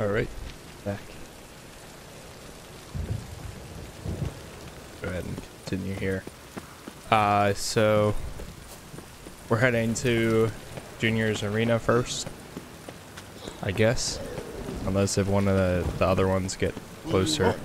Alright. Back. Go ahead and continue here. So we're heading to Junior's Arena first, I guess. Unless if one of the other ones get closer.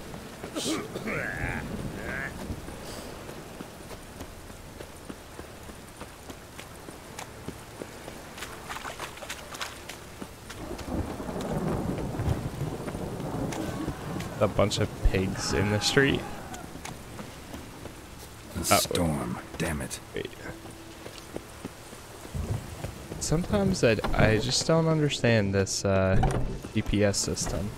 A bunch of pigs in the street. The storm, damn it. Sometimes I just don't understand this GPS system.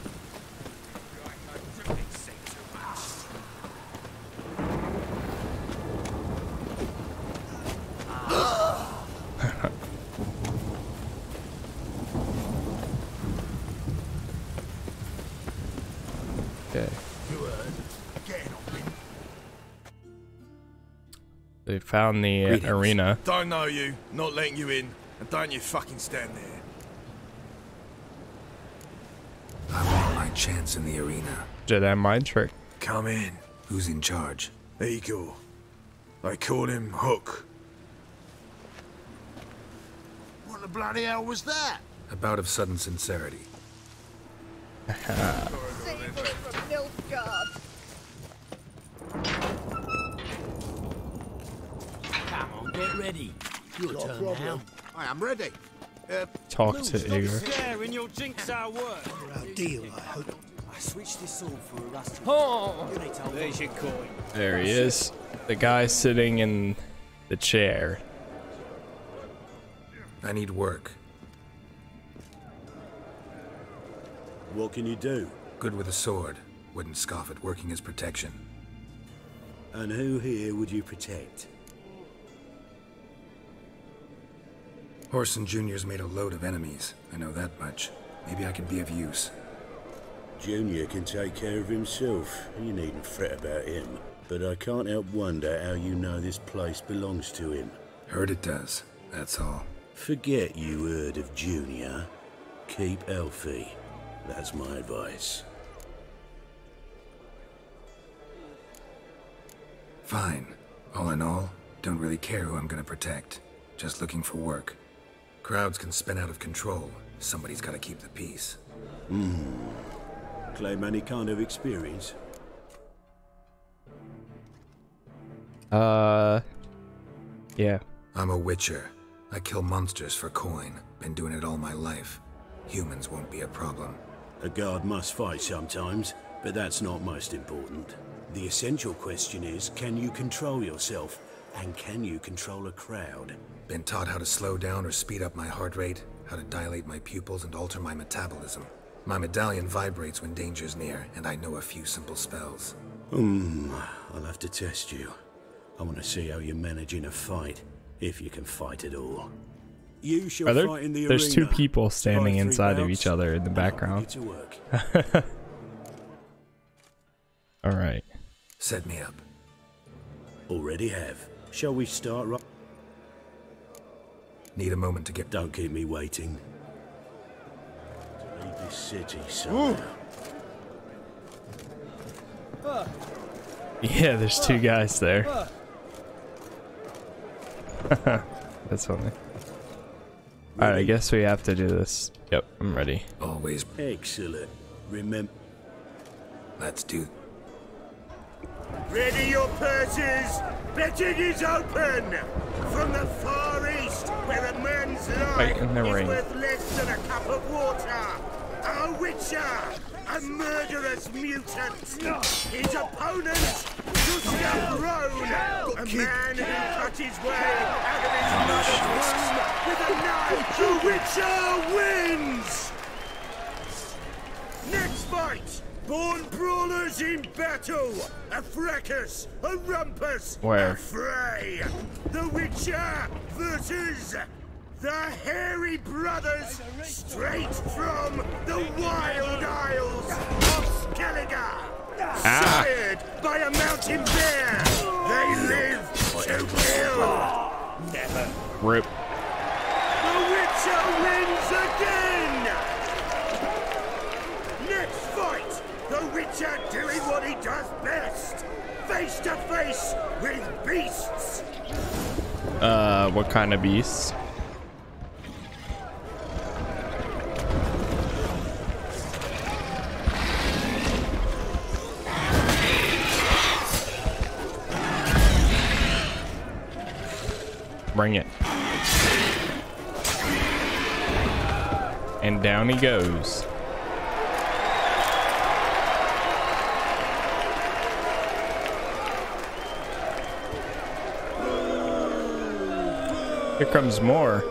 They found the arena. Don't know you, not letting you in, and don't you fucking stand there. I want my chance in the arena. Jedi mind trick. Come in. Who's in charge? Igor. They called him Hook. What the bloody hell was that? A bout of sudden sincerity. Save us from Nilfgaard. Get ready. Your turn now. I am ready. Talk to Igor. There he is. The guy sitting in the chair. I need work. What can you do? Good with a sword. Wouldn't scoff at working as protection. And who here would you protect? Whoreson Junior's made a load of enemies. I know that much. Maybe I can be of use. Junior can take care of himself. You needn't fret about him. But I can't help wonder how you know this place belongs to him. Heard it does. That's all. Forget you heard of Junior. Keep healthy. That's my advice. Fine. All in all, don't really care who I'm gonna protect. Just looking for work. Crowds can spin out of control. Somebody's got to keep the peace. Claim any kind of experience? Yeah. I'm a witcher. I kill monsters for coin. Been doing it all my life. Humans won't be a problem. A guard must fight sometimes, but that's not most important. The essential question is, can you control yourself? And can you control a crowd? Been taught how to slow down or speed up my heart rate, how to dilate my pupils and alter my metabolism. My medallion vibrates when danger's near, and I know a few simple spells. I'll have to test you. I want to see how you manage in a fight, if you can fight at all. You shall fight in the arena. There's two people standing inside of each other in the background. All right. Set me up. Already have. Shall we start? Need a moment to get. Don't keep me waiting. To leave this city, so. Yeah, there's two guys there. That's funny. All right, I guess we have to do this. Yep, I'm ready. Always. Excellent. Remember. Let's do. Ready your purses. Betting is open. From the far east, where a man's life is worth less than a cup of water. Our witcher, a murderous mutant. His opponent, Gustav Rohn, a man who cut his way out of his mother's womb with a knife. The witcher wins. Next fight. Born brawlers in battle, a fracas, a rumpus, a fray. The Witcher versus the hairy brothers, straight from the wild isles of Skellige. Sired by a mountain bear, they live to kill. Never. Rip. The Witcher wins again. Let's fight! The Witcher doing what he does best! Face to face with beasts! What kind of beasts? Bring it. And down he goes. Here comes more.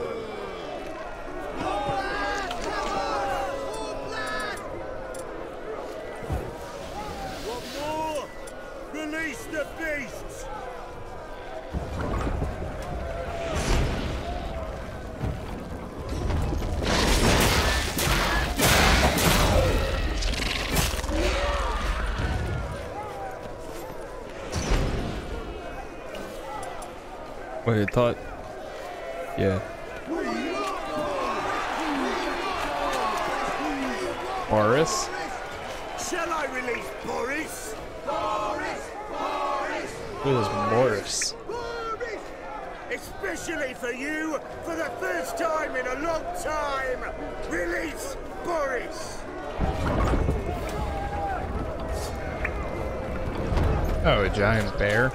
Giant bear.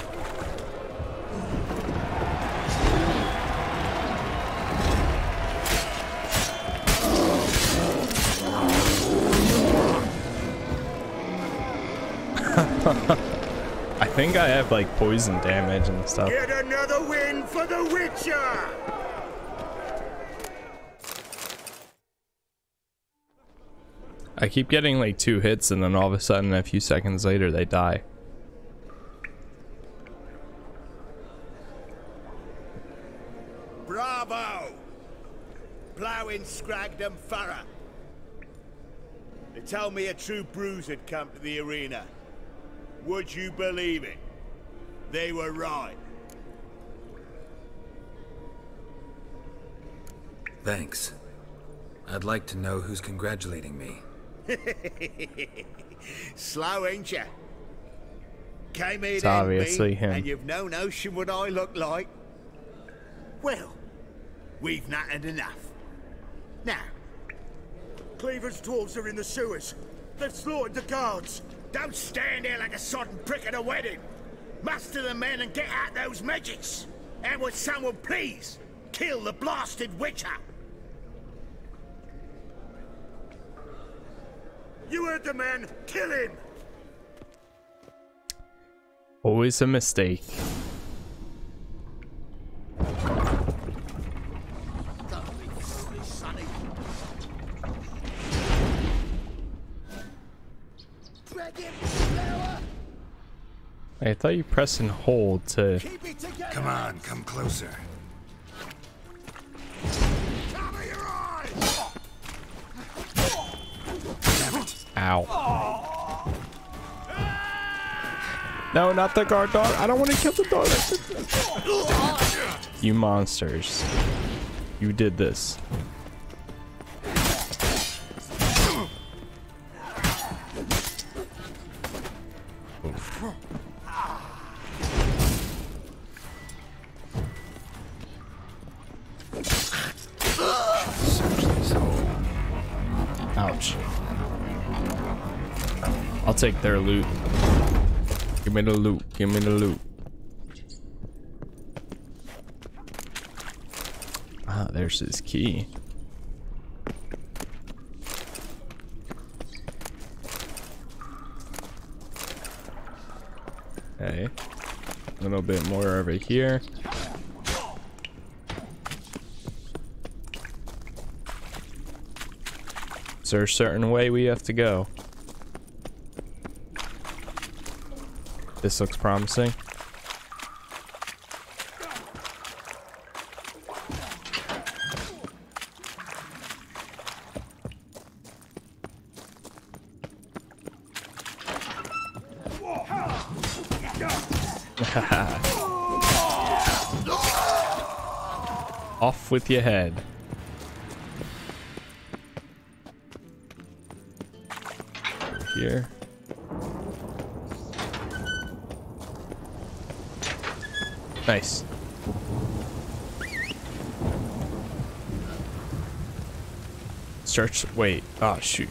I think I have like poison damage and stuff. Get another win for the Witcher! I keep getting like 2 hits and then all of a sudden a few seconds later they die. Scragdom Farah. They tell me a true bruise had come to the arena. Would you believe it? They were right. Thanks. I'd like to know who's congratulating me. Slow, ain't ya? Came here obviously him. And you've no notion what I look like. Well, we've natted enough. Now, Cleaver's dwarves are in the sewers. They've slaughtered the guards. Don't stand there like a sodden prick at a wedding. Muster the men and get out those midgets. And would someone please kill the blasted Witcher? You heard the man. Kill him. Always a mistake. I thought you press and hold to. Come on, come closer. Cover your eyes. Ow. No, not the guard dog. I don't want to kill the dog. You monsters. You did this. Take their loot. Give me the loot. Give me the loot. Ah, there's his key. Okay. A little bit more over here. Is there a certain way we have to go? This looks promising. Off with your head. here. Nice. Search. Wait. Oh, shoot.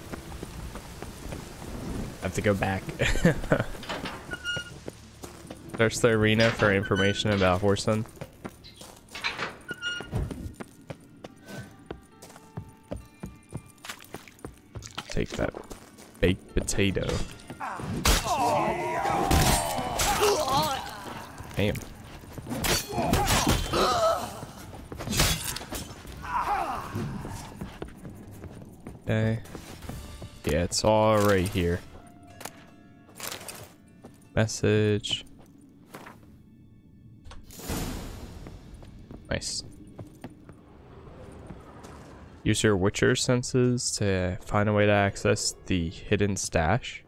I have to go back. Search the arena for information about Whoreson. Take that baked potato. Damn. Okay. Yeah, it's all right here. Message. Nice. Use your Witcher senses to find a way to access the hidden stash.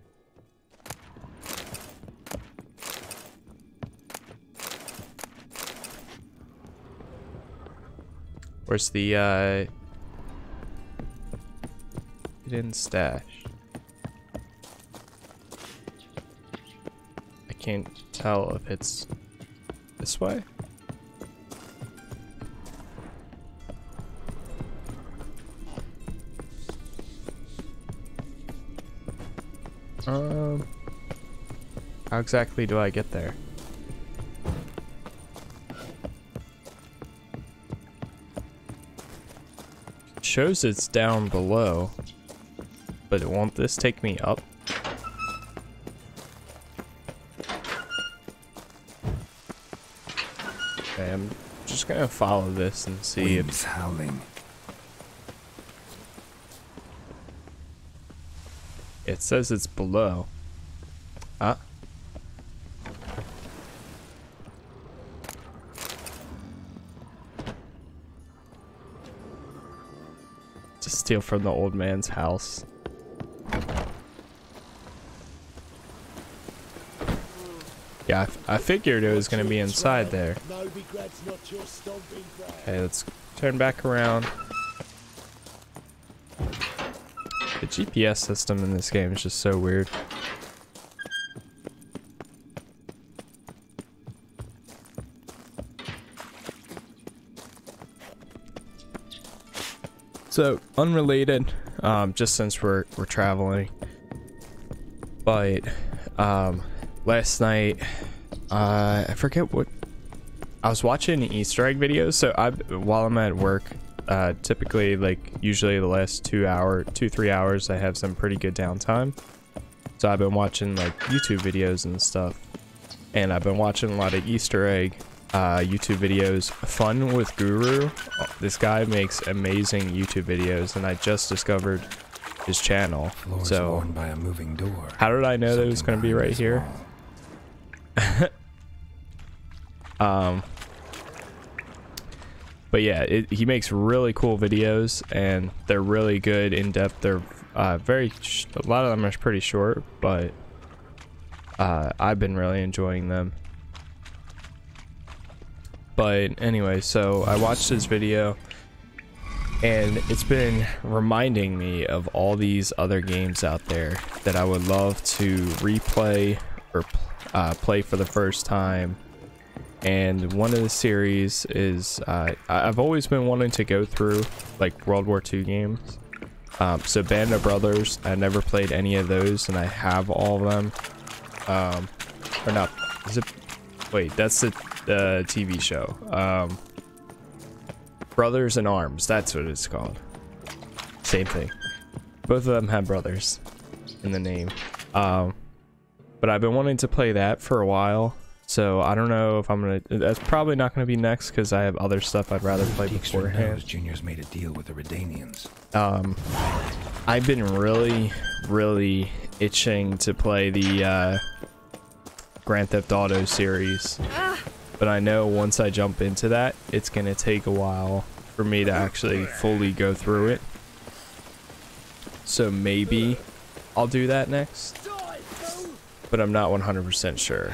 Where's the hidden stash? I can't tell if it's this way. How exactly do I get there? It shows it's down below, but won't this take me up? Okay, I'm just gonna follow this and see. It's howling. It says it's below. Ah. To steal from the old man's house. Yeah, I figured it was gonna be inside there. Okay, let's turn back around. The GPS system in this game is just so weird. So unrelated, just since we're traveling. But last night, I forget what I was watching Easter egg videos. So while I'm at work. Typically, usually the last 2-3 hours, I have some pretty good downtime. So I've been watching, YouTube videos and stuff. And I've been watching a lot of Easter egg YouTube videos. Fun with Guru. This guy makes amazing YouTube videos, and I just discovered his channel. So, by a moving door. How did I know that it was going to be right here? But yeah, he makes really cool videos, and they're really good, in-depth. They're a lot of them are pretty short, but I've been really enjoying them. But anyway, so I watched this video, and it's been reminding me of all these other games out there that I would love to replay or play for the first time. And one of the series is, I've always been wanting to go through, World War II games. So Band of Brothers, I never played any of those, and I have all of them. Or not, is it, wait, that's the TV show. Brothers in Arms, that's what it's called. Same thing. Both of them have brothers in the name. But I've been wanting to play that for a while. So I don't know if I'm gonna. That's probably not gonna be next because I have other stuff I'd rather play beforehand. Junior's made a deal with the Redanians. I've been really itching to play the Grand Theft Auto series, but I know once I jump into that, it's gonna take a while for me to actually fully go through it. So maybe I'll do that next, but I'm not 100% sure.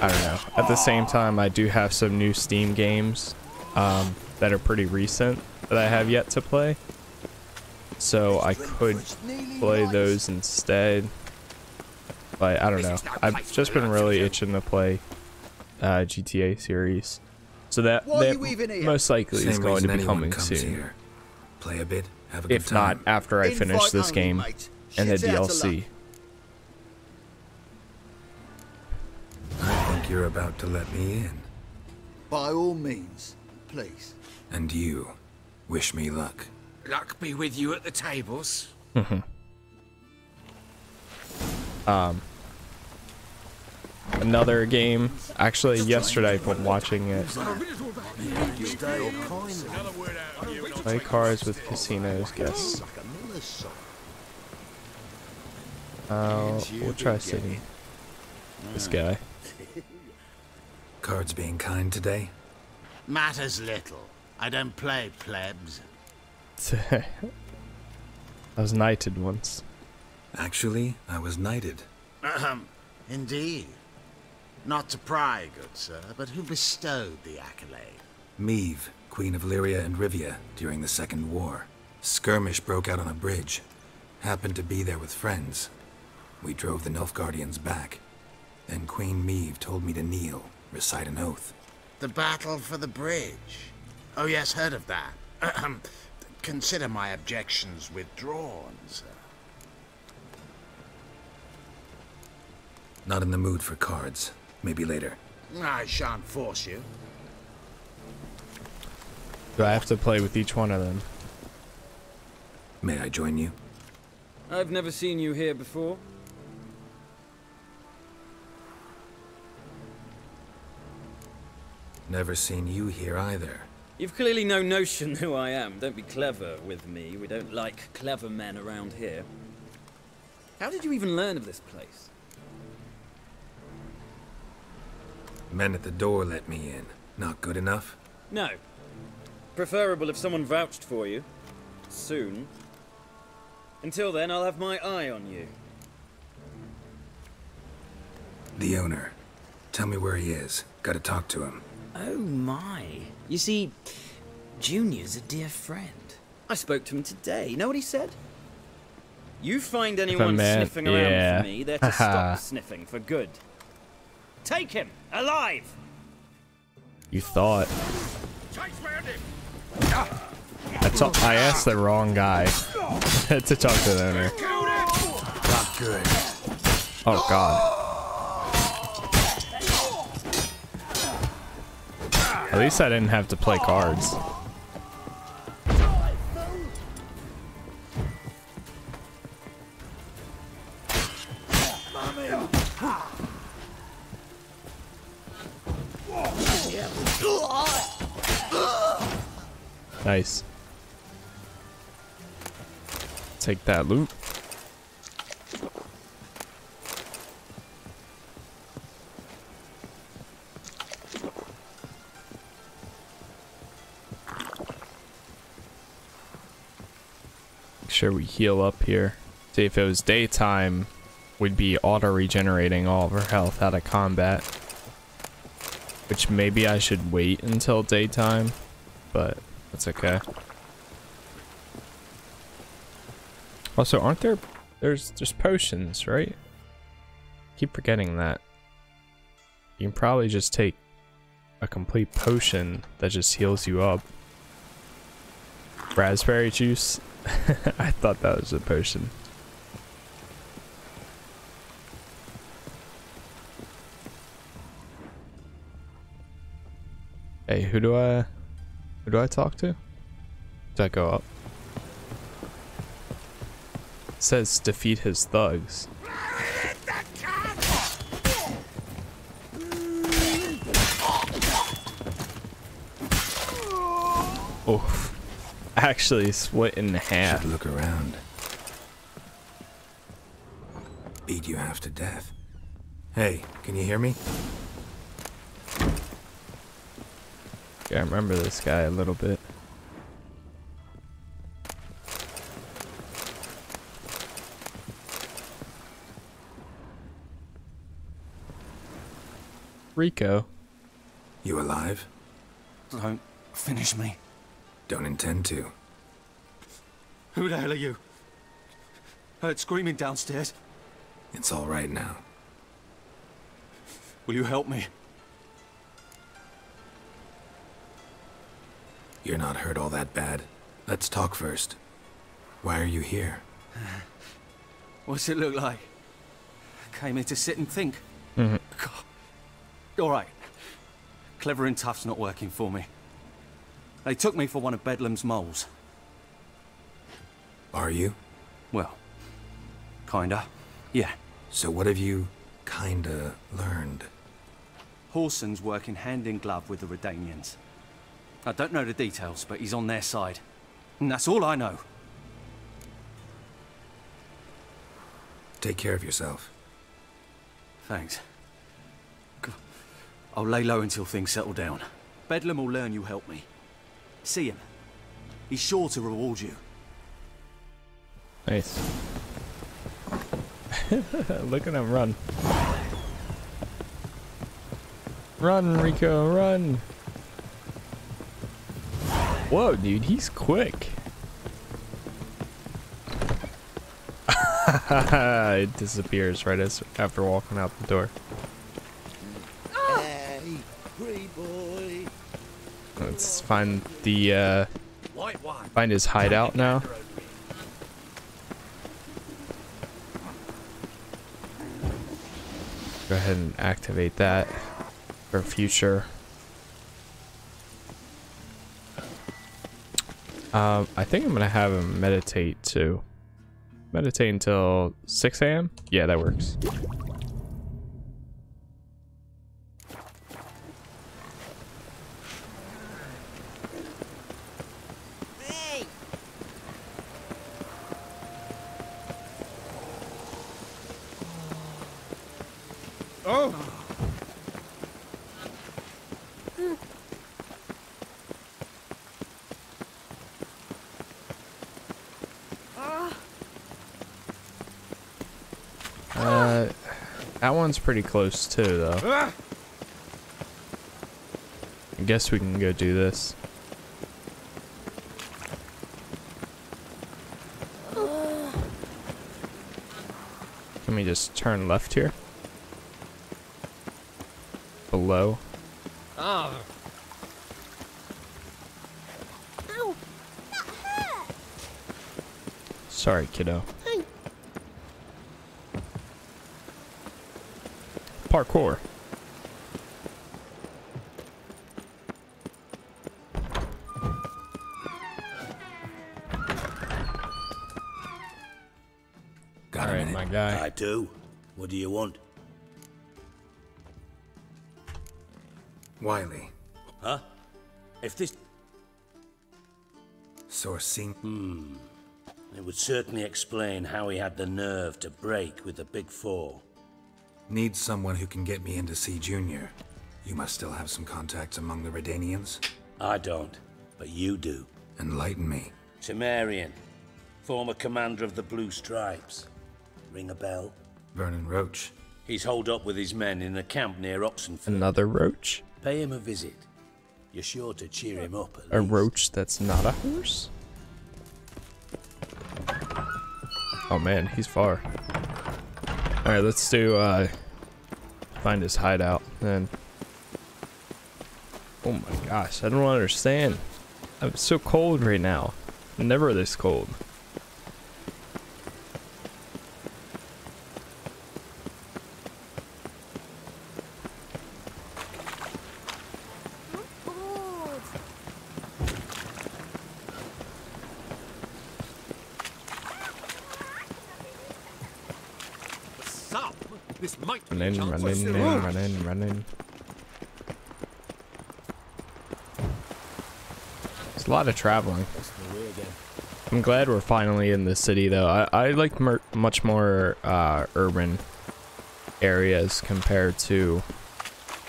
I don't know. At the same time, I do have some new Steam games that are pretty recent that I have yet to play. So I could play those instead. But I don't know. I've just been really itching to play GTA series. So that most likely is going to be coming soon. Here. Play a bit, have a good time. If not, after I finish this game and the DLC. I think you're about to let me in. By all means, please. And you, wish me luck. Luck be with you at the tables. Another game. Actually, yesterday I've been watching it. Play cards with casinos, guess. We'll try sitting this guy. Cards being kind today? Matters little. I don't play plebs. I was knighted once. Actually, I was knighted. Indeed. Not to pry, good sir, but who bestowed the accolade? Meve, Queen of Lyria and Rivia, during the Second War. Skirmish broke out on a bridge. Happened to be there with friends. We drove the Nilfgaardians back. Then Queen Meve told me to kneel, recite an oath. The battle for the bridge. Oh yes, heard of that. Consider my objections withdrawn, sir. Not in the mood for cards. Maybe later. I shan't force you. Do I have to play with each one of them? May I join you? I've never seen you here before. Never seen you here either. You've clearly no notion who I am. Don't be clever with me. We don't like clever men around here. How did you even learn of this place? Men at the door let me in. Not good enough? No. Preferable if someone vouched for you. Soon. Until then, I'll have my eye on you. The owner. Tell me where he is. Gotta talk to him. Oh my. You see, Junior's a dear friend. I spoke to him today. You know what he said? You find anyone sniffing around for me, they're to stop sniffing for good. Take him! Alive! You thought. I asked the wrong guy to talk to the owner. Not good. Oh god. At least I didn't have to play cards. Nice. Take that loot. Make sure we heal up here. See, if it was daytime, we'd be auto-regenerating all of our health out of combat. Which maybe I should wait until daytime, but... that's okay. Also, aren't there... There's potions, right? Keep forgetting that. You can probably just take a complete potion that just heals you up. Raspberry juice? I thought that was a potion. Hey, who do I talk to? Does that go up? It says defeat his thugs. Oh, actually split in half. Should look around. Beat you half to death. Hey, can you hear me? I remember this guy a little bit. Rico. You alive? Don't finish me. Don't intend to. Who the hell are you? Heard screaming downstairs. It's all right now. Will you help me? You're not hurt all that bad. Let's talk first. Why are you here? What's it look like? I came here to sit and think. God. All right. Clever and tough's not working for me. They took me for one of Bedlam's moles. Are you? Well, kinda, yeah. So what have you kinda learned? Whoreson's working hand in glove with the Redanians. I don't know the details, but he's on their side. And that's all I know. Take care of yourself. Thanks. I'll lay low until things settle down. Bedlam will learn you helped me. See him. He's sure to reward you. Nice. Look at him run. Run, Rico, run! Whoa, dude, he's quick. It disappears right as after walking out the door. Hey, pretty boy. Let's find the find his hideout now. Go ahead and activate that for future. I think I'm gonna have him meditate too. Meditate until 6 a.m.? Yeah, that works. That one's pretty close too, though. I guess we can go do this. Let me just turn left here. Below. Oh. Ow, that hurt. Sorry, kiddo. Parkour. Got it, my guy. I do. What do you want? Wiley. Huh? If this source seemed... It would certainly explain how he had the nerve to break with the Big Four. Need someone who can get me in to see Junior. You must still have some contacts among the Redanians. I don't, but you do. Enlighten me. Temerian, former commander of the Blue Stripes. Ring a bell? Vernon Roche. He's holed up with his men in a camp near Oxenfurt. Another Roche? Pay him a visit. You're sure to cheer him up at least. Roche that's not a horse? Oh man, he's far. Alright, let's do, find his hideout, then. Oh my gosh, I don't understand. I'm so cold right now. I'm never this cold. Running. It's a lot of traveling. I'm glad we're finally in the city, though. I like much more urban areas compared to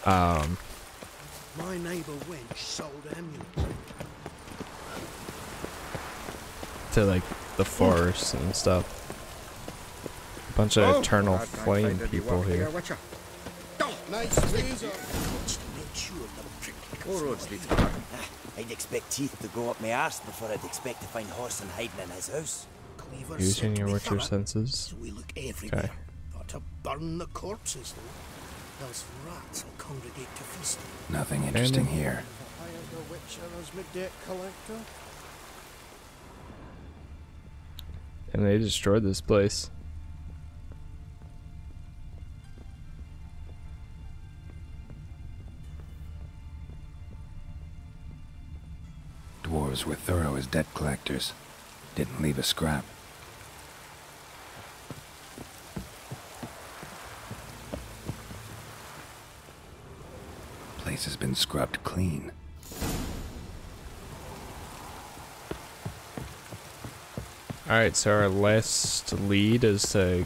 my neighbor wench sold amulets to like the forests and stuff. Bunch of eternal flame people here. I'd expect teeth to go up my arse before I'd expect to find Whoreson hiding in his house. Using your senses. Okay. Got to burn the corpses, though. Those rats will congregate to feast. Nothing interesting here. And they destroyed this place. Dwarves were thorough as debt collectors. Didn't leave a scrap. Place has been scrubbed clean. Alright, so our last lead is to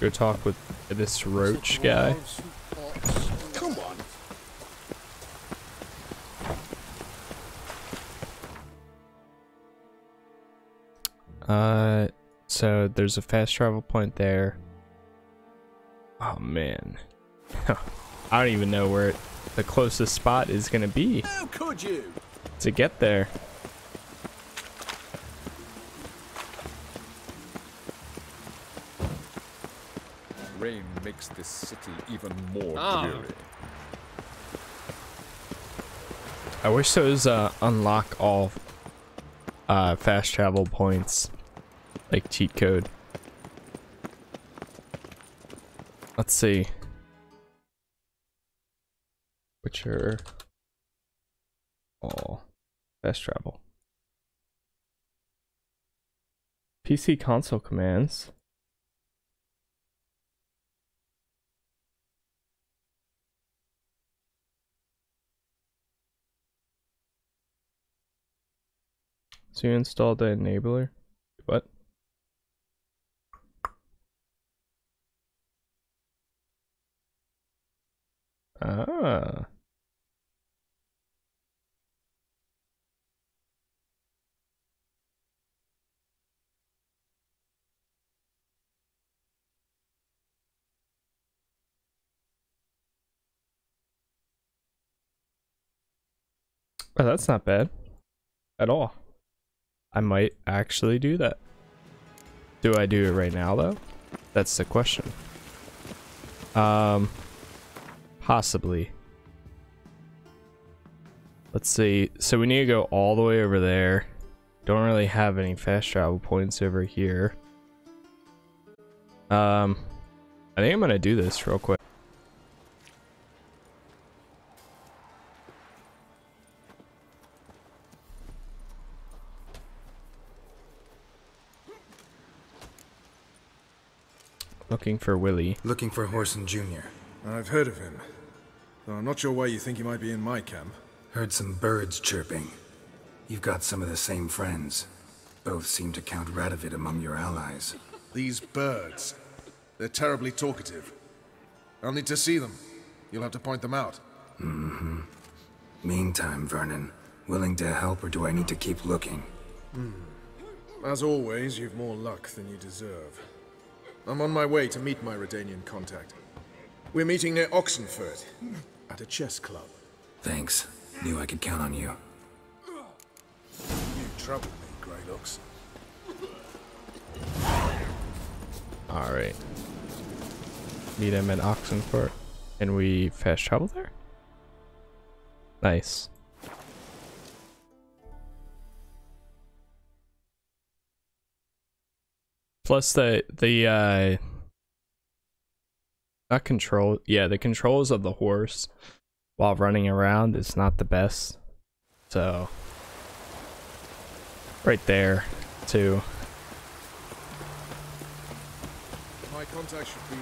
go talk with this Roach guy. Come on. So there's a fast travel point there. Oh man. I don't even know where the closest spot is gonna be. How could you? To get there. Rain makes this city even more dreary. I wish those unlock all fast travel points. Like cheat code. Let's see. Witcher. All fast travel. PC console commands. So you installed the enabler? What? Ah. Oh, that's not bad at all. I might actually do that. Do I do it right now though? That's the question. Possibly. Let's see. So we need to go all the way over there. Don't really have any fast travel points over here. I think I'm gonna do this real quick. Looking for Willie. Looking for Whoreson Junior. I've heard of him. Though I'm not sure why you think he might be in my camp. Heard some birds chirping. You've got some of the same friends. Both seem to count Radovid among your allies. These birds. They're terribly talkative. I'll need to see them. You'll have to point them out. Mm-hmm. Meantime, Vernon, willing to help or do I need to keep looking? As always, you've more luck than you deserve. I'm on my way to meet my Redanian contact. We're meeting near Oxenfurt, at a chess club. Thanks. Knew I could count on you. You troubled me, Grey Ox. Alright. Meet him at Oxenfurt. Can we fast travel there? Nice. Plus the not control, yeah, the controls of the horse while running around is not the best. So right there too. My contact should be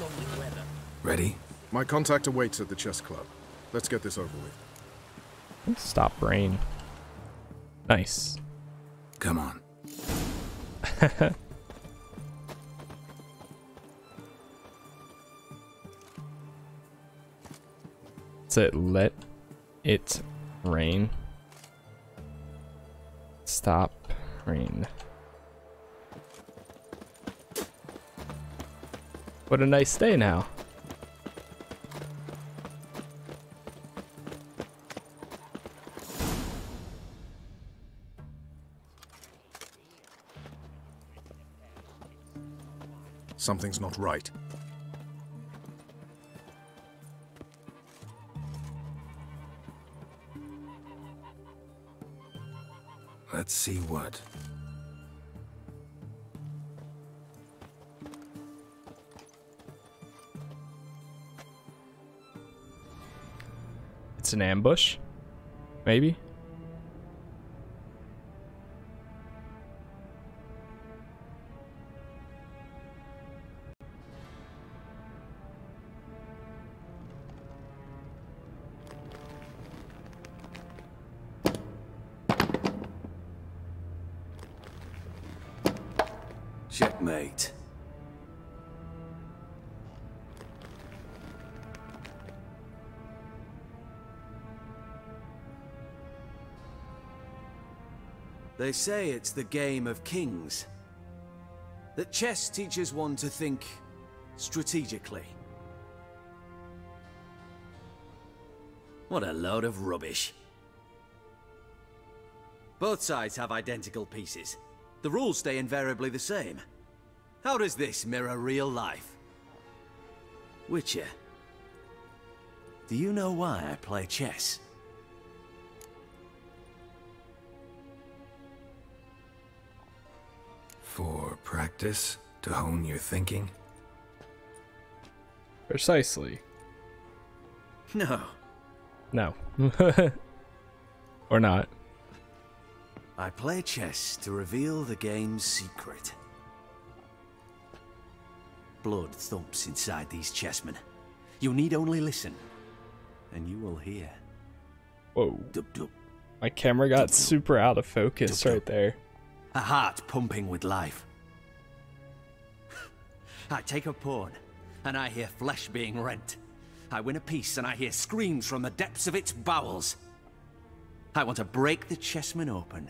lovely weather. Ready? My contact awaits at the chess club. Let's get this over with. Stop rain. Nice. Come on. So let it rain. Stop rain. What a nice day now. Something's not right. Let's see what. It's an ambush, maybe. Checkmate. They say it's the game of kings. That chess teaches one to think strategically. What a load of rubbish. Both sides have identical pieces. The rules stay invariably the same. How does this mirror real life? Witcher, do you know why I play chess? For practice, to hone your thinking? Precisely. No. No. Or not. I play chess to reveal the game's secret. Blood thumps inside these chessmen. You need only listen, and you will hear. Whoa. Dup, dup. My camera got dup, super out of focus dup, right there. A heart pumping with life. I take a pawn, and I hear flesh being rent. I win a piece, and I hear screams from the depths of its bowels. I want to break the chessmen open.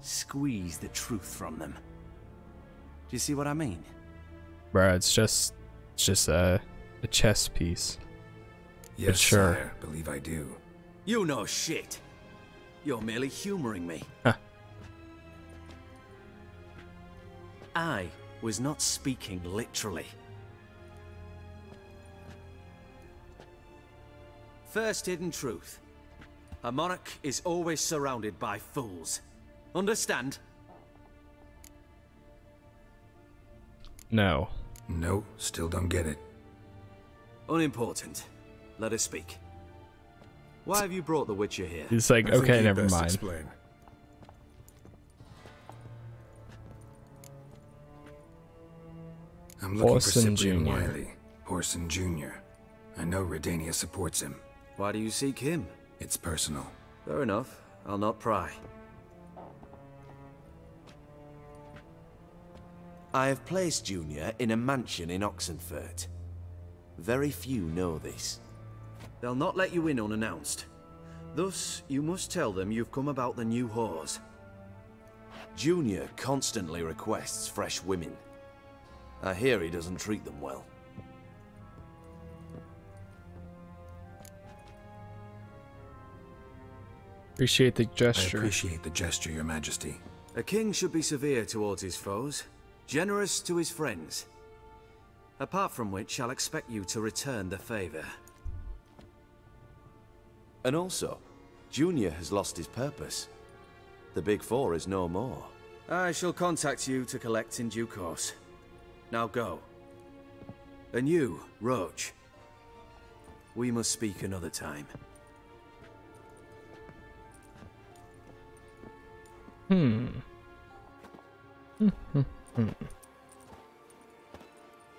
Squeeze the truth from them. Do you see what I mean? Bruh, it's just a chess piece. Yes, but sure. Sir, I believe I do. You know shit. You're merely humoring me. Huh. I was not speaking literally. First hidden truth. A monarch is always surrounded by fools. Understand? No. No, still don't get it. Unimportant. Let us speak. Why have you brought the Witcher here? It's like, okay, never mind. Explain. I'm looking Whoreson Junior. Wiley. Whoreson Junior. I know Redania supports him. Why do you seek him? It's personal. Fair enough. I'll not pry. I have placed Junior in a mansion in Oxenfurt. Very few know this. They'll not let you in unannounced. Thus, you must tell them you've come about the new whores. Junior constantly requests fresh women. I hear he doesn't treat them well. Appreciate the gesture. I appreciate the gesture, Your Majesty. A king should be severe towards his foes, generous to his friends. Apart from which, I'll expect you to return the favor. And also, Junior has lost his purpose. The Big Four is no more. I shall contact you to collect in due course. Now go. And you, Roche. We must speak another time.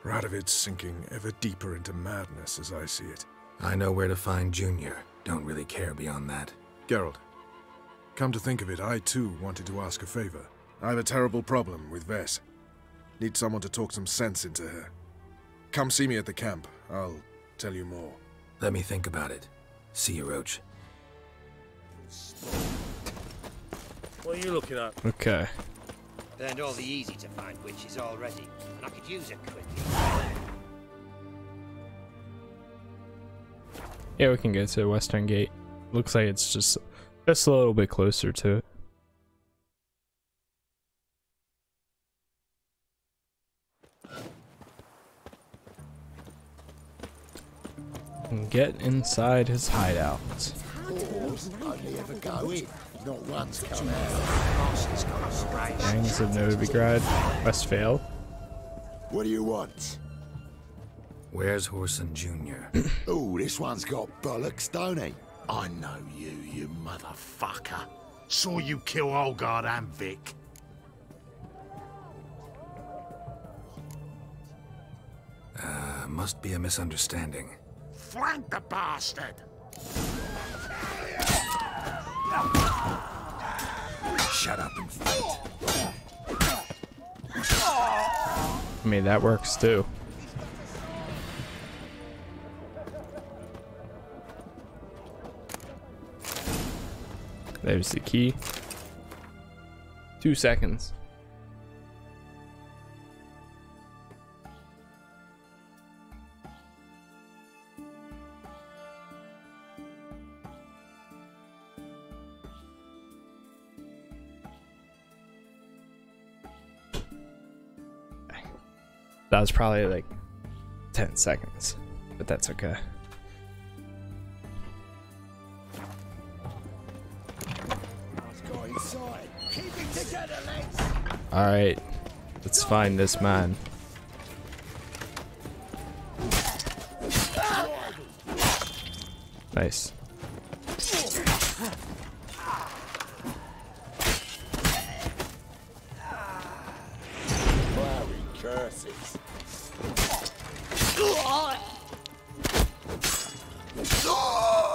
Radovid's sinking ever deeper into madness as I see it. I know where to find Junior. Don't really care beyond that. Geralt, come to think of it, I too wanted to ask a favor. I have a terrible problem with Ves. Need someone to talk some sense into her. Come see me at the camp. I'll tell you more. Let me think about it. See you, Roche. What are you looking at? Okay. Learned all the easy to find witches already, and I could use it quickly. Yeah, we can go to the Western Gate. Looks like it's just a little bit closer to it. And get inside his hideout. Not once come out. Hangs of Novigrad, Westphal. What do you want? Where's Whoreson Junior? Oh, this one's got bollocks, don't he? I know you, you motherfucker. Saw you kill Olgard and Vic. Must be a misunderstanding. Flank the bastard! Shut up and fight. I mean, that works too. There's the key. 2 seconds. That was probably like 10 seconds, but that's okay. Alright, let's find this man. Nice.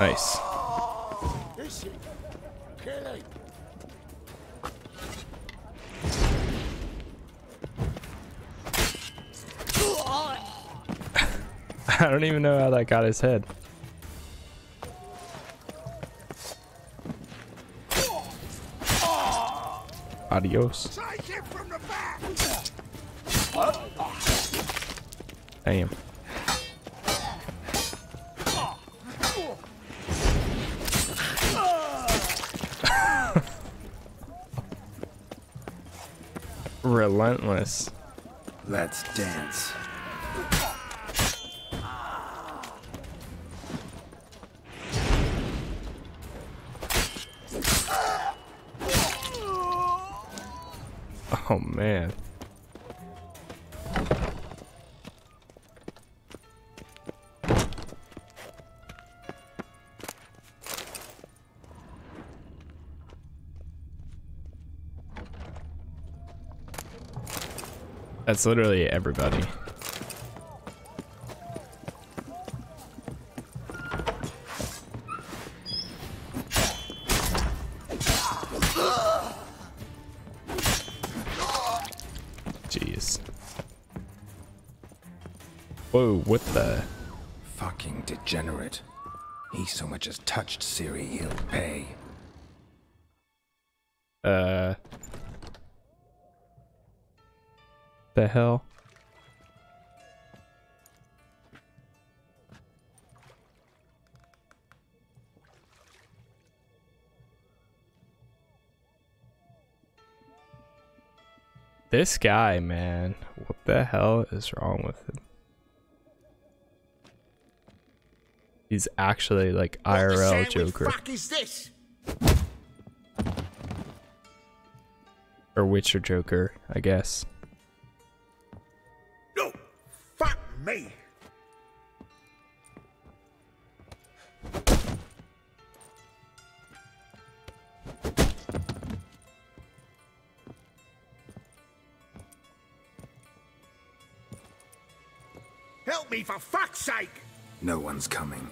Nice. I don't even know how that got his head. Adios. Damn. Relentless. Let's dance. Oh man. That's literally everybody. Jeez. Whoa, what the? Fucking degenerate. He so much as touched Ciri, he'll pay. The hell? This guy, man, what the hell is wrong with him? He's actually like IRL Joker. What the fuck is this? Or Witcher Joker, I guess. Me. Help me, for fuck's sake. No one's coming.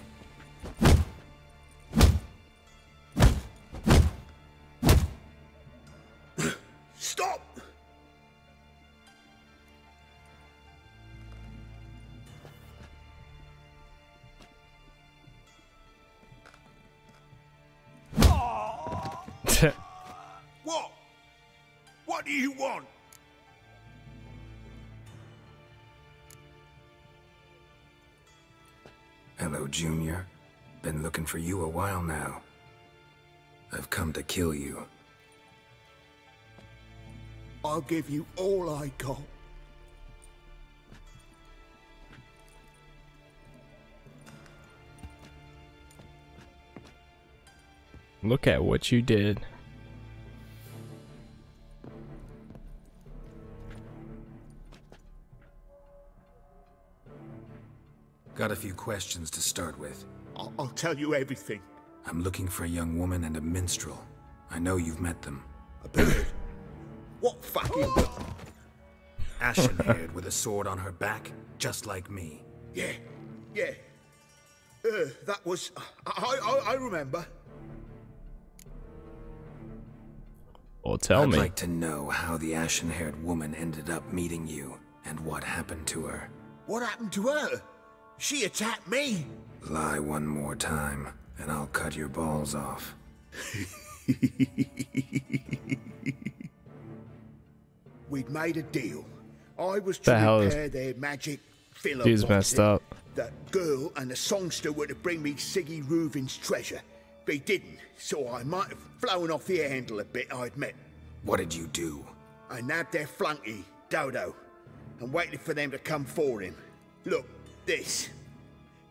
What do you want? Hello, Junior. Been looking for you a while now. I've come to kill you. I'll give you all I got. Look at what you did. Got a few questions to start with. I'll tell you everything. I'm looking for a young woman and a minstrel. I know you've met them. A bird? What fucking bird? Ashen-haired with a sword on her back, just like me. Yeah, yeah. That was... I remember. Well, tell me. I'd like to know how the ashen-haired woman ended up meeting you, and what happened to her. What happened to her? She attacked me! Lie one more time, and I'll cut your balls off. We'd made a deal. I was to repair their magic filler boxes. He's messed up. That girl and the songster were to bring me Siggy Reuven's treasure. They didn't, so I might have flown off the handle a bit, I admit. What did you do? I nabbed their flunky, Dodo, and waited for them to come for him. Look, this.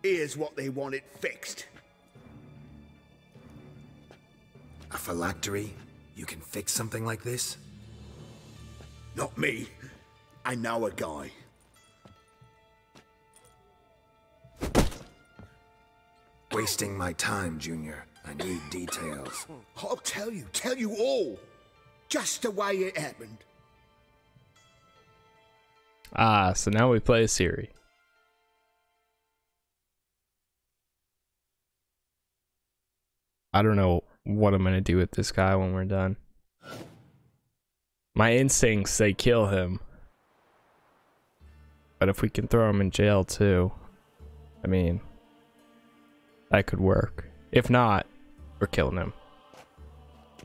Here's what they wanted fixed. A phylactery? You can fix something like this? Not me. I know a guy. Wasting my time, Junior. I need details. I'll tell you all. Just the way it happened. Ah, so now we play Ciri. I don't know what I'm gonna do with this guy when we're done. My instincts say kill him. But if we can throw him in jail too, I mean, that could work. If not, we're killing him.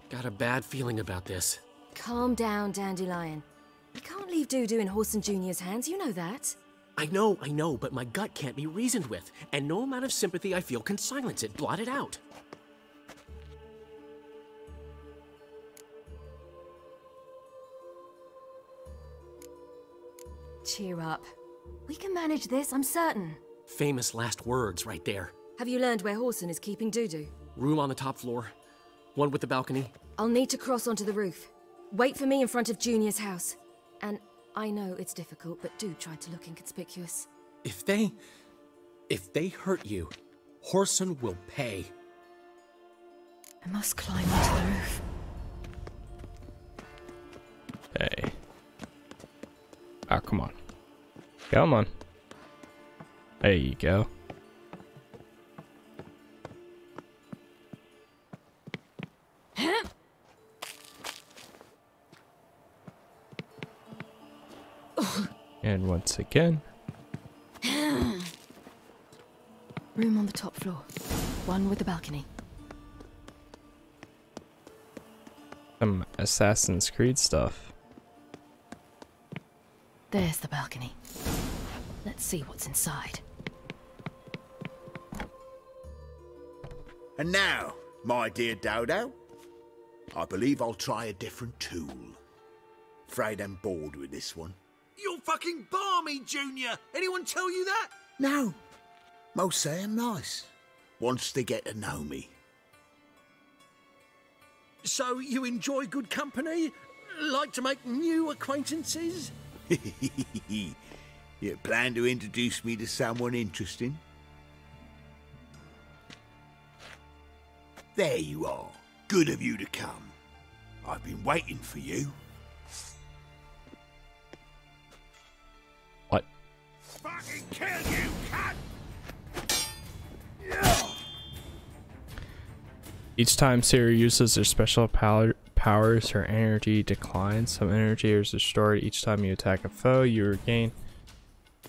Got a bad feeling about this. Calm down, Dandelion. We can't leave Dudu in Whoreson Junior's hands, you know that. I know, but my gut can't be reasoned with, and no amount of sympathy I feel can silence it, blot it out. Cheer up. We can manage this, I'm certain. Famous last words right there. Have you learned where Whoreson is keeping Dudu? Room on the top floor. One with the balcony. I'll need to cross onto the roof. Wait for me in front of Junior's house. And I know it's difficult, but do try to look inconspicuous. If they hurt you, Whoreson will pay. I must climb onto the roof. Hey. Ah, come on. Come on. There you go. Huh? And once again. Room on the top floor. One with the balcony. Some Assassin's Creed stuff. There's the balcony. Let's see what's inside. And now, my dear Dodo, I believe I'll try a different tool. Afraid I'm bored with this one. You're fucking balmy, Junior! Anyone tell you that? No. Most say I'm nice. Wants to get to know me. So you enjoy good company? Like to make new acquaintances? You plan to introduce me to someone interesting? There you are. Good of you to come. I've been waiting for you. What? Fucking kill you, cunt! Each time Ciri uses her special powers, her energy declines. Some energy is restored each time you attack a foe. You regain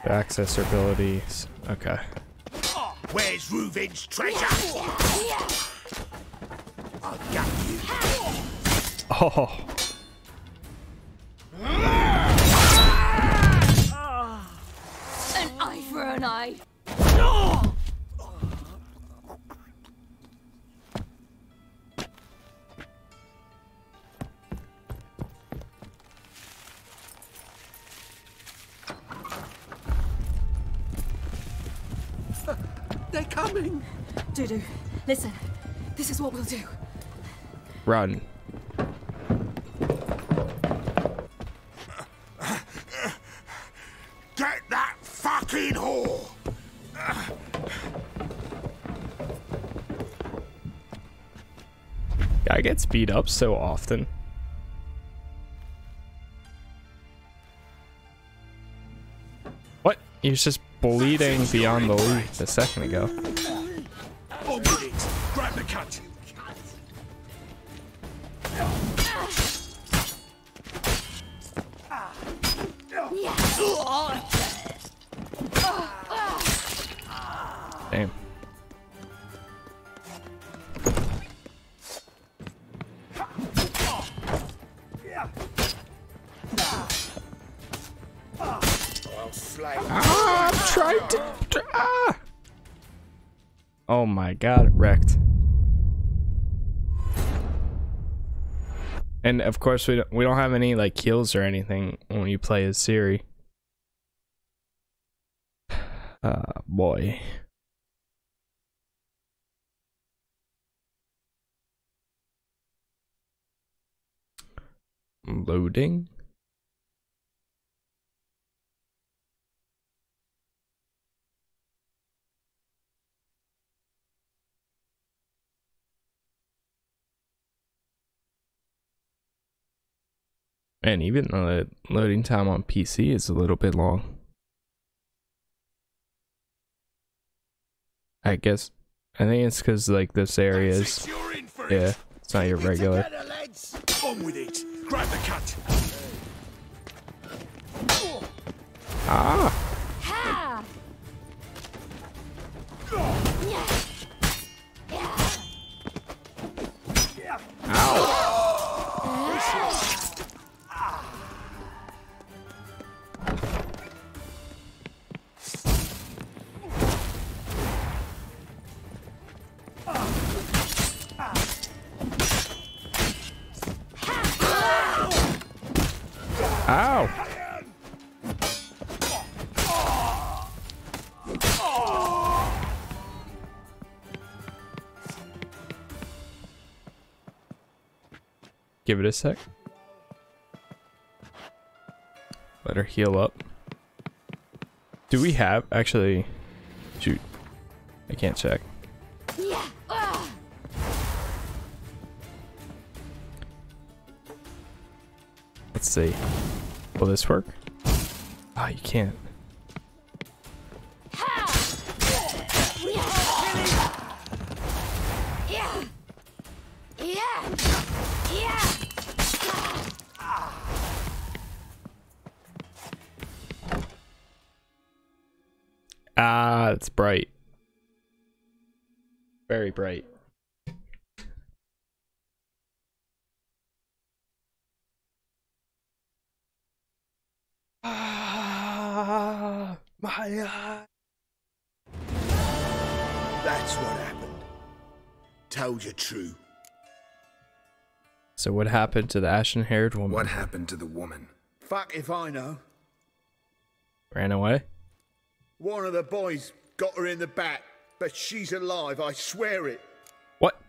access or abilities. Okay. Where's Reuven's treasure? I'll get you. Oh. An eye for an eye. No. They're coming! Dudu, listen. This is what we'll do. Run. Get that fucking whore! I get speed up so often. What? He was just bleeding beyond the loop a second ago. Oh, please. Grab the cut. Damn. Ah, I'm trying to. Ah! Oh my god, wrecked. And of course, we don't have any like kills or anything when you play as Ciri. Boy. Loading. And even though the loading time on PC is a little bit long, I guess I think it's because like this area is, yeah, it's not your regular. On with it. Grab the cut. Ah. Ow. Ow! Give it a sec. Let her heal up. Do we have actually? Shoot, I can't check. Let's see. Will this work? Ah, oh, you can't. Ah, it's bright. Very bright. That's what happened. Told you true. So what happened to the ashen-haired woman? What happened to the woman? Fuck if I know. Ran away? One of the boys got her in the back, but she's alive, I swear it. What?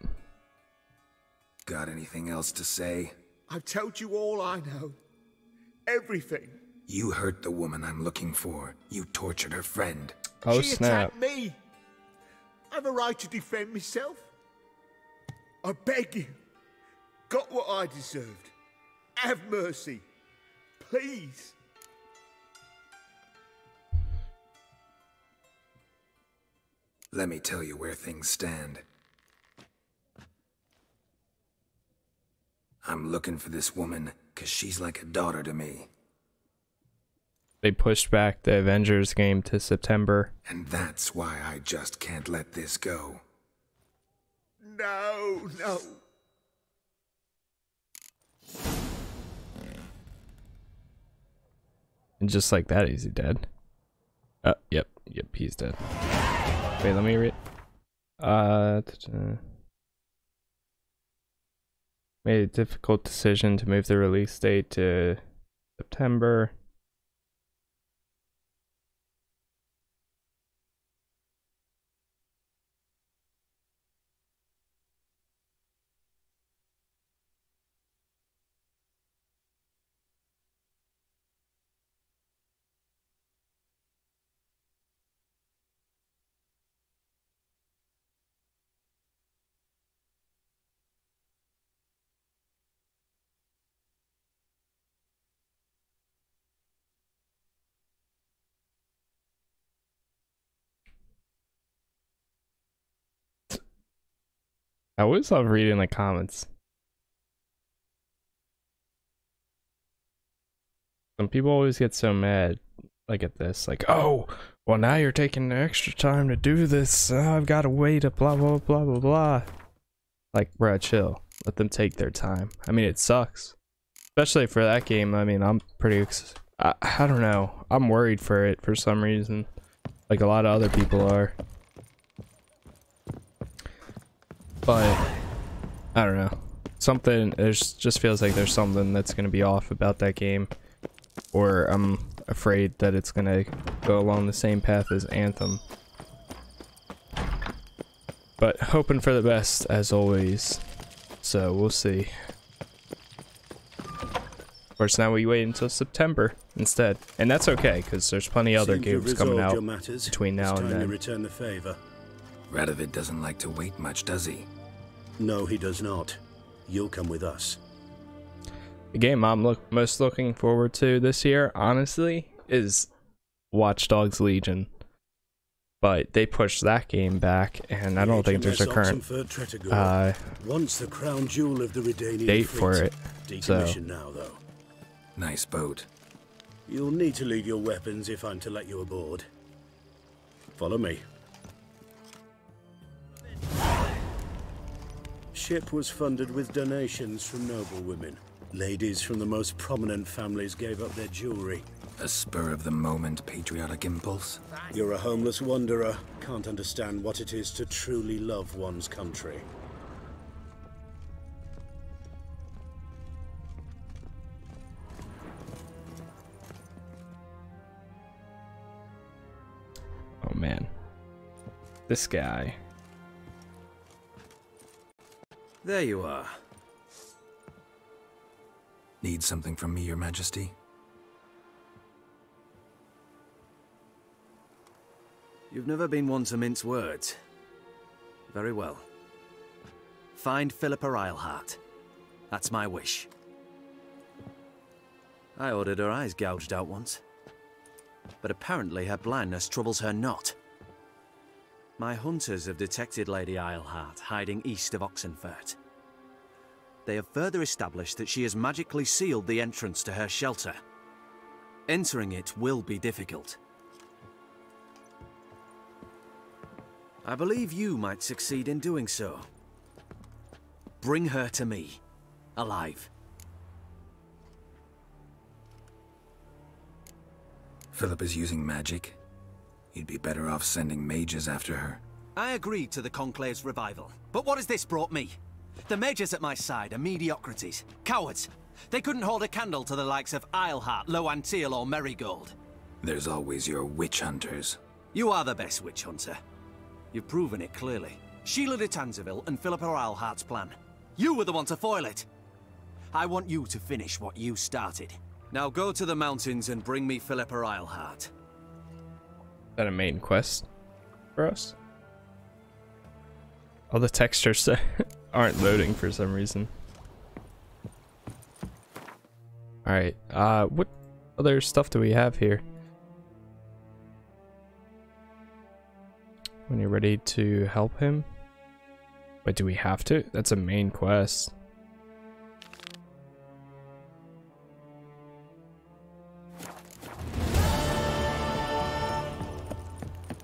Got anything else to say? I've told you all I know. Everything. You hurt the woman I'm looking for. You tortured her friend. Oh, she snap. Attacked me. I have a right to defend myself. I beg you. Got what I deserved. Have mercy. Please. Let me tell you where things stand. I'm looking for this woman because she's like a daughter to me. They pushed back the Avengers game to September. And that's why I just can't let this go. No, no. And just like that, is he dead? Yep, he's dead. Wait, let me read. Made a difficult decision to move the release date to September. I always love reading the comments. Some people always get so mad, like at this, like, oh, well now you're taking the extra time to do this, I've got to wait to blah blah blah blah blah. Like, bruh, chill. Let them take their time. I mean, it sucks. Especially for that game, I mean, I'm pretty, I don't know. I'm worried for it for some reason. Like a lot of other people are. But, I don't know. Something, there's just feels like there's something that's going to be off about that game. Or I'm afraid that it's going to go along the same path as Anthem. But hoping for the best as always. So we'll see. Of course, now we wait until September instead. And that's okay, because there's plenty of other games coming out between now and then. Return the favor. Radovid doesn't like to wait much, does he? No, he does not. You'll come with us. The game I'm most looking forward to this year, honestly, is Watchdogs Legion. But they pushed that game back, and I don't think there's a current date for it. So. Now, though. Nice boat. You'll need to leave your weapons if I'm to let you aboard. Follow me. Ship was funded with donations from noblewomen. Ladies from the most prominent families gave up their jewelry. A spur-of-the-moment patriotic impulse? You're a homeless wanderer. Can't understand what it is to truly love one's country. Oh, man. This guy. There you are. Need something from me, Your Majesty? You've never been one to mince words. Very well. Find Philippa Eilhart. That's my wish. I ordered her eyes gouged out once. But apparently her blindness troubles her not. My hunters have detected Lady Eilhart hiding east of Oxenfurt. They have further established that she has magically sealed the entrance to her shelter. Entering it will be difficult. I believe you might succeed in doing so. Bring her to me, alive. Philip is using magic. You'd be better off sending mages after her. I agreed to the Conclave's revival, but what has this brought me? The mages at my side are mediocrities, cowards. They couldn't hold a candle to the likes of Eilhart, Loantil, or Merigold. There's always your witch hunters. You are the best witch hunter. You've proven it clearly. Sheila de Tanzerville and Philippa Eilhart's plan. You were the one to foil it. I want you to finish what you started. Now go to the mountains and bring me Philippa Eilhart. Is that a main quest for us? All the textures there. Aren't loading for some reason. Alright, what other stuff do we have here? When you're ready to help him? Wait, do we have to? That's a main quest.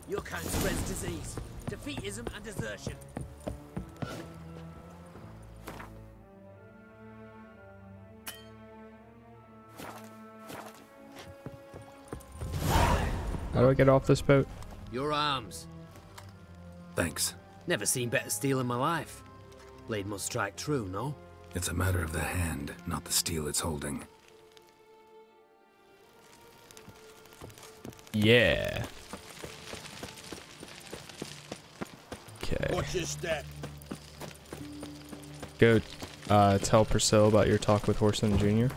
Your kind spreads disease, defeatism, and desertion. How do I get off this boat? Your arms. Thanks. Never seen better steel in my life. Blade must strike true, no? It's a matter of the hand, not the steel it's holding. Yeah. Okay. Watch your step. Go tell Priscilla about your talk with Whoreson Junior.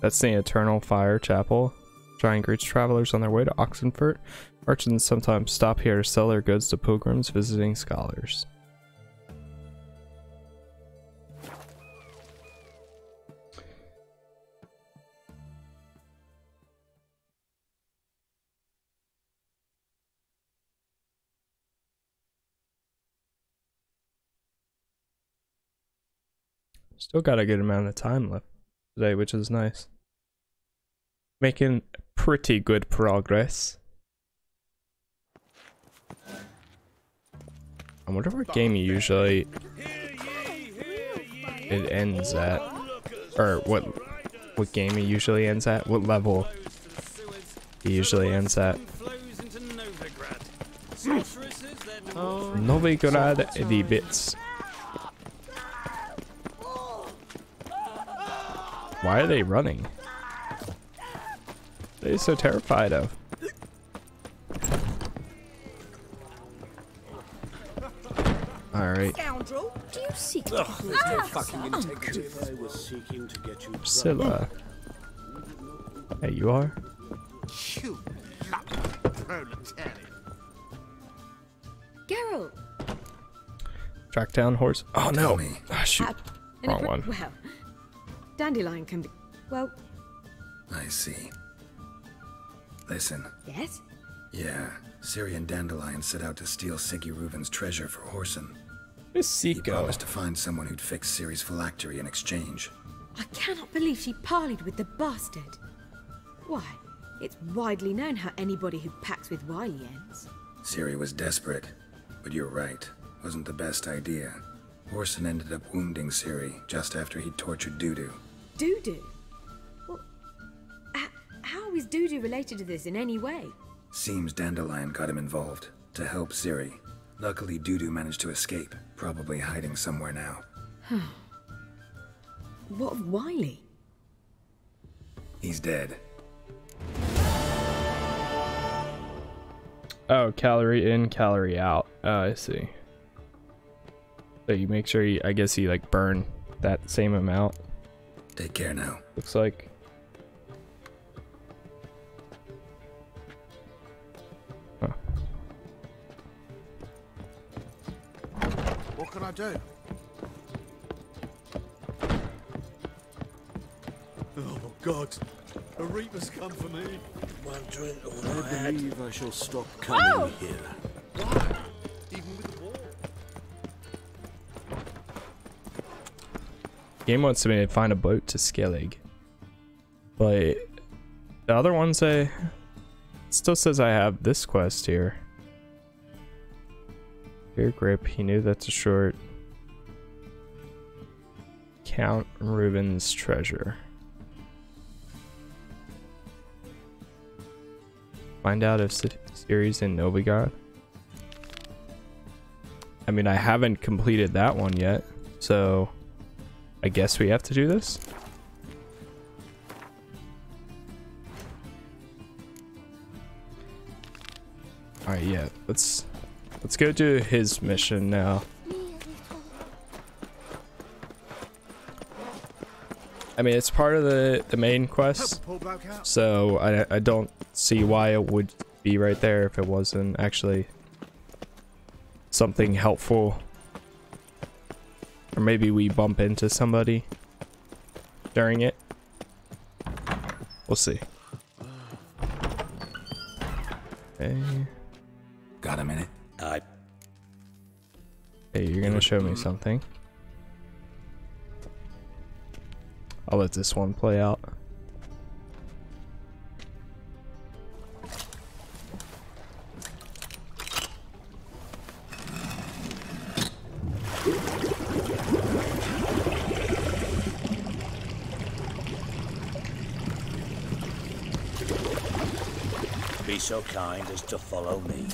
That's the Eternal Fire Chapel. Shrine greets travelers on their way to Oxenfurt. Merchants sometimes stop here to sell their goods to pilgrims visiting scholars. Still got a good amount of time left today, which is nice. Making pretty good progress. I wonder what game usually it ends at, or what game it usually ends at, what level it usually ends at. Nilfgaardian the bits. Why are they running? What are they so terrified of? Alright. Scoundrel, do you seek to Priscilla. There you are. Geralt. Track down horse. Oh no. Oh, shoot. Wrong one. Well, Dandelion can be. Well. I see. Listen. Yes? Yeah. Ciri and Dandelion set out to steal Siggy Reuben's treasure for Whoreson. He promised to find someone who'd fix Ciri's phylactery in exchange. I cannot believe she parleyed with the bastard. Why, it's widely known how anybody who pacts with Wily ends. Ciri was desperate, but you're right, wasn't the best idea. Whoreson ended up wounding Ciri just after he tortured Dudu. Dudu? Well, how is Dudu related to this in any way? Seems Dandelion got him involved, to help Ciri. Luckily, Dudu managed to escape, probably hiding somewhere now. What of Wily? He's dead. Oh, calorie in, calorie out. Oh, I see. So you make sure you, I guess you like burn that same amount. Take care now. Looks like. What can I do? Oh God! A reaper's come for me. Wondering all I believe I shall stop coming here. Why? Even with war. Game wants me to find a boat to Skellige, but the other one say still says I have this quest here. Fear grip. He knew that's a short. Count Reuben's treasure. Find out if Ciri's in Nilfgaard. I mean, I haven't completed that one yet, so I guess we have to do this. All right, yeah, let's go do his mission now. I mean, it's part of the main quest, so I don't see why it would be right there if it wasn't actually something helpful. Or maybe we bump into somebody during it. We'll see. Okay. Got a minute? Hey, you're gonna show me something. I'll let this one play out. Be so kind as to follow me.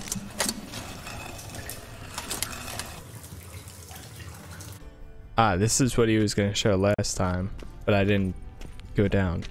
Ah, this is what he was going to show last time, but I didn't go down.